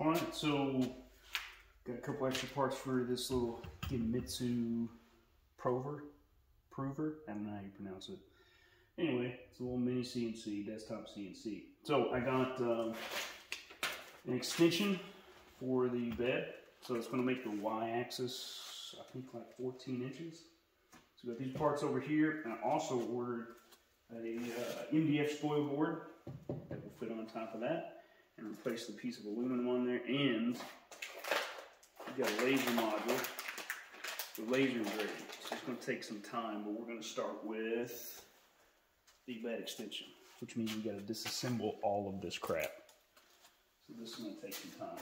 All right, so got a couple extra parts for this little Genmitsu Prover. I don't know how you pronounce it. Anyway, it's a little mini CNC, desktop CNC. So I got an extension for the bed. So it's gonna make the Y-axis, I think like 14 inches. So we got these parts over here, and I also ordered a MDF spoil board that will fit on top of that and replace the piece of aluminum on there. And we got a laser module, the laser engraving. So it's gonna take some time, but we're gonna start with the bed extension, which means we gotta disassemble all of this crap. So this is gonna take some time.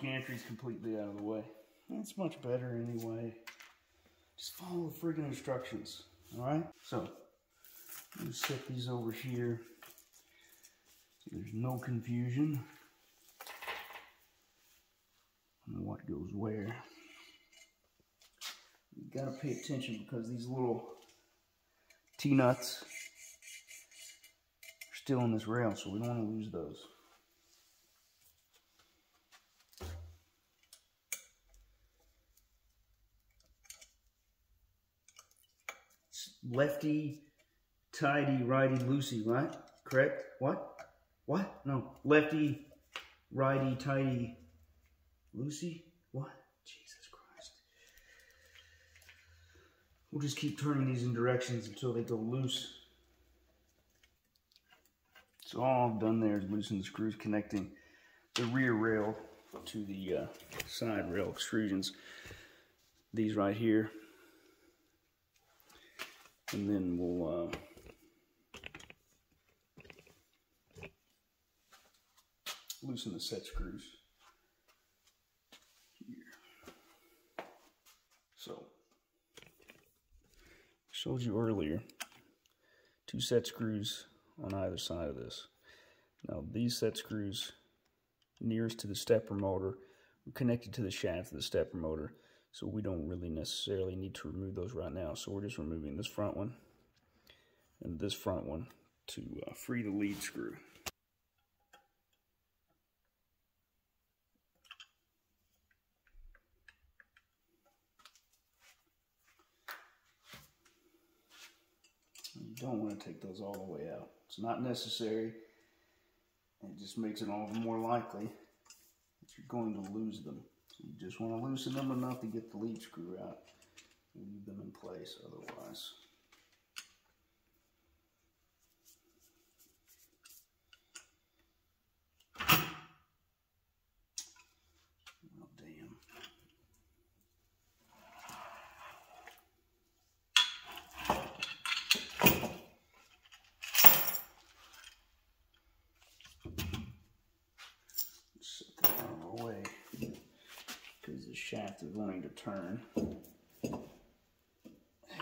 Gantry's completely out of the way. That's much better anyway. Just follow the friggin' instructions, all right? So, you set these over here so there's no confusion on what goes where. You gotta pay attention because these little T-nuts are still in this rail, so we don't wanna lose those. Lefty, tighty, righty, loosey, right? Correct? What? What? No. Lefty, righty, tighty, loosey? What? Jesus Christ. We'll just keep turning these in directions until they go loose. So all I've done there is loosen the screws connecting the rear rail to the side rail extrusions. These right here. And then we'll loosen the set screws here. So, I showed you earlier, two set screws on either side of this. Now these set screws nearest to the stepper motor are connected to the shaft of the stepper motor. So we don't really necessarily need to remove those right now. So we're just removing this front one and this front one to free the lead screw. You don't want to take those all the way out. It's not necessary. It just makes it all the more likely that you're going to lose them. You just want to loosen them enough to get the lead screw out and leave them in place otherwise. Oh, damn. Set that out of the way. Because the shaft is wanting to turn. There we go.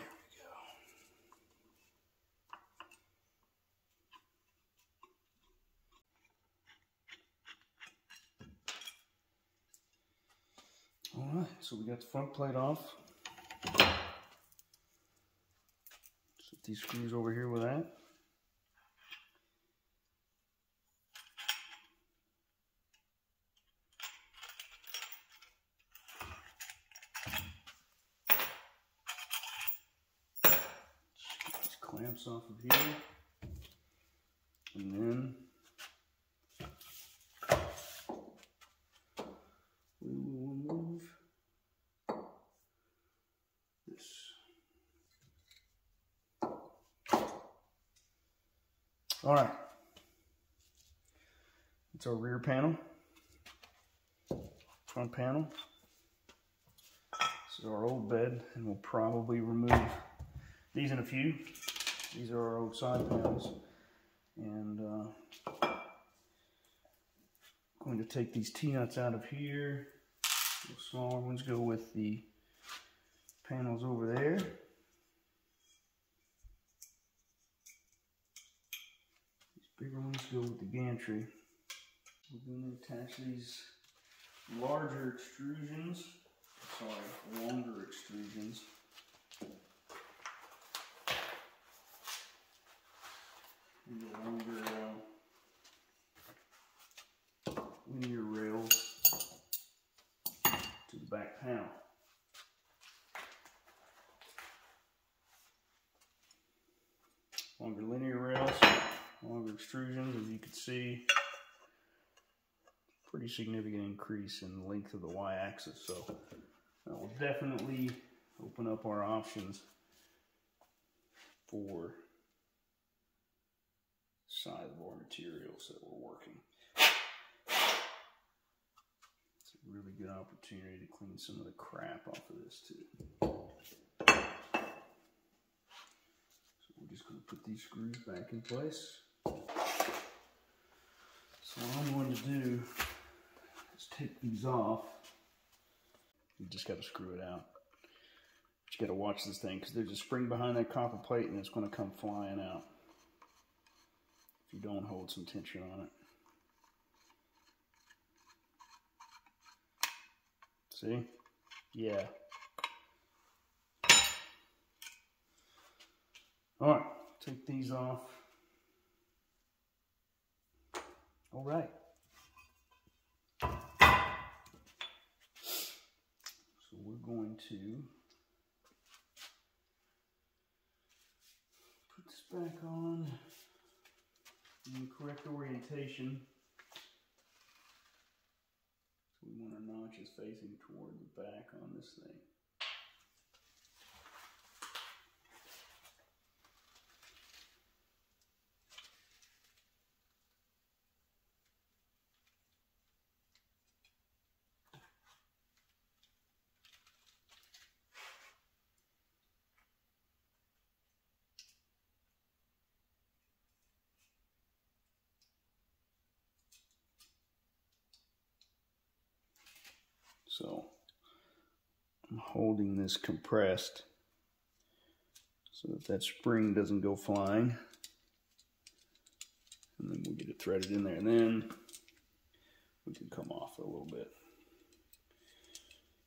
All right, so we got the front plate off. Set these screws over here with that. Clamps off of here, and then we will remove this. All right, it's our rear panel, front panel. This is our old bed, and we'll probably remove these in a few. These are our old side panels, and I'm going to take these T-nuts out of here. The smaller ones go with the panels over there. Bigger ones go with the gantry. We're going to attach these larger extrusions, sorry, longer extrusions. And the longer linear rails to the back panel. Longer linear rails, longer extrusions, as you can see. Pretty significant increase in the length of the y-axis, so that will definitely open up our options for size of our materials that we're working. It's a really good opportunity to clean some of the crap off of this too. So we're just going to put these screws back in place. So what I'm going to do, take these off. You just got to screw it out. But you got to watch this thing because there's a spring behind that copper plate and it's going to come flying out if you don't hold some tension on it. See? Yeah. All right, take these off. All right. We're going to put this back on in the correct orientation. So we want our notches facing toward the back on this thing. So I'm holding this compressed so that that spring doesn't go flying, and then we'll get it threaded in there, and then we can come off a little bit.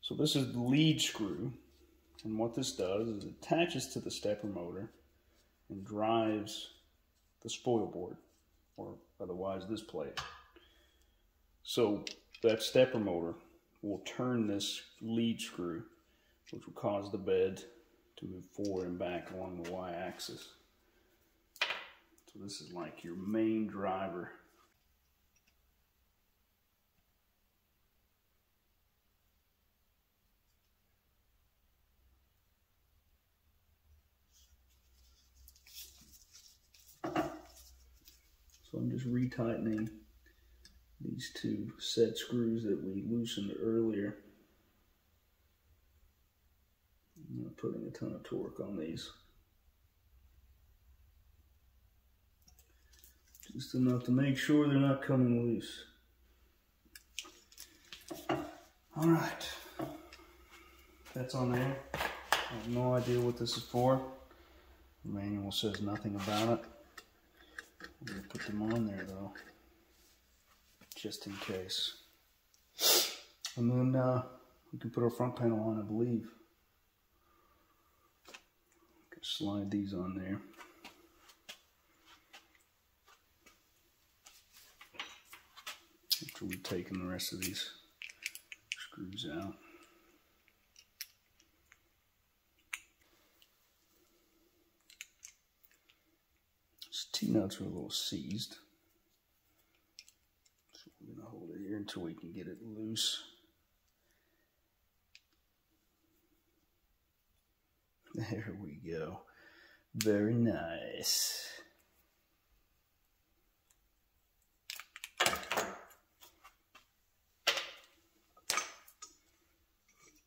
So this is the lead screw, and what this does is it attaches to the stepper motor and drives the spoil board, or otherwise this plate. So that stepper motor we'll turn this lead screw, which will cause the bed to move forward and back along the y-axis. So this is like your main driver. So I'm just retightening these two set screws that we loosened earlier. I'm not putting a ton of torque on these. Just enough to make sure they're not coming loose. All right, that's on there. I have no idea what this is for. The manual says nothing about it. I'm gonna put them on there though, just in case. And then we can put our front panel on, I believe. Can slide these on there. After we've taken the rest of these screws out. These T-nuts are a little seized. I'm gonna hold it here until we can get it loose. There we go. Very nice.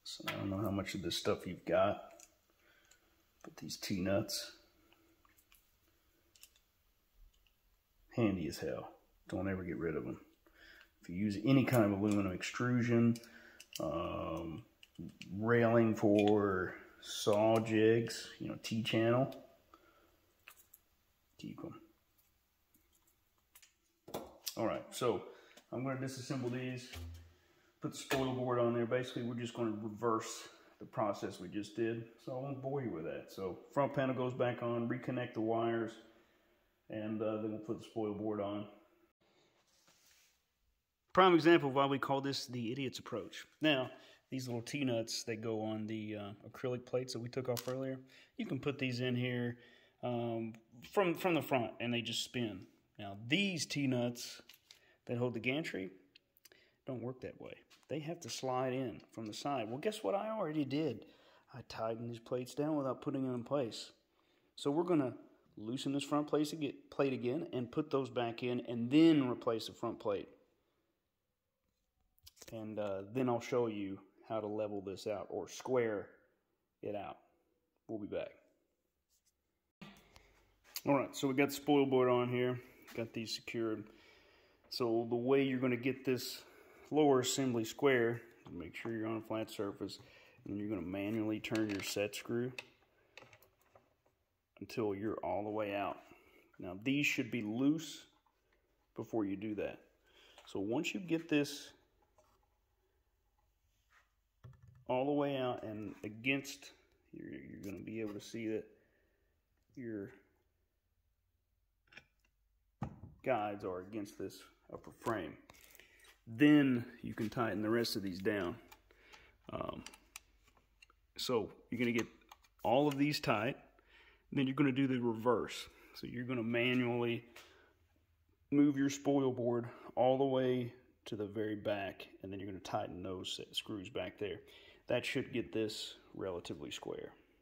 So I don't know how much of this stuff you've got, but these T-nuts, handy as hell. Don't ever get rid of them. If you use any kind of aluminum extrusion, railing for saw jigs, you know, T-channel, keep them. All right, so I'm going to disassemble these, put the spoiler board on there. Basically, we're just going to reverse the process we just did, so I won't bore you with that. So front panel goes back on, reconnect the wires, and then we'll put the spoiler board on. Prime example of why we call this the Idiot's Approach. Now, these little T-nuts that go on the acrylic plates that we took off earlier, you can put these in here from the front, and they just spin. Now, these T-nuts that hold the gantry don't work that way. They have to slide in from the side. Well, guess what I already did? I tightened these plates down without putting them in place. So we're going to loosen this front plate again and put those back in and then replace the front plate. And then I'll show you how to level this out or square it out. We'll be back. All right, so we got the spoil board on here, got these secured. So the way you're going to get this lower assembly square, make sure you're on a flat surface, and you're going to manually turn your set screw until you're all the way out. Now these should be loose before you do that. So once you get this all the way out and against, you're going to be able to see that your guides are against this upper frame. Then you can tighten the rest of these down. So you're going to get all of these tight, and then you're going to do the reverse. So you're going to manually move your spoil board all the way to the very back, and then you're going to tighten those screws back there. That should get this relatively square.